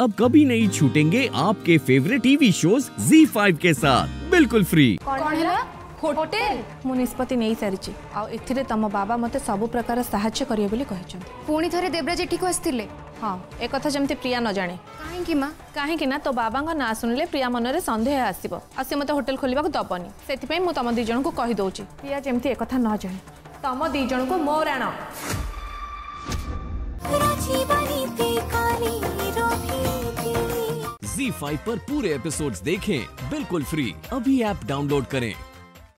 अब कभी नहीं छूटेंगे आपके फेवरेट टीवी शोज ZEE5 के साथ बिल्कुल फ्री। होटल मु निष्पत्ति नहीं सारी आउ तम बाबा मते सब प्रकार साहाय्य करियो बोली पुणी थरे देवराज एठी को आस्थिले। हां ए कथा जमते प्रिया न जाने काहे कि मां काहे कि ना तो बाबा का ना सुनले प्रिया मन रे संदेह आसीबो आ से मते होटल खोलिबा को दबनी सेति पई मु तम दी जन को कहि दोची प्रिया जमते ए कथा न जाने तम दी जन को मोर आण ZEE5 पर पूरे एपिसोड्स देखें बिल्कुल फ्री। अभी ऐप डाउनलोड करें।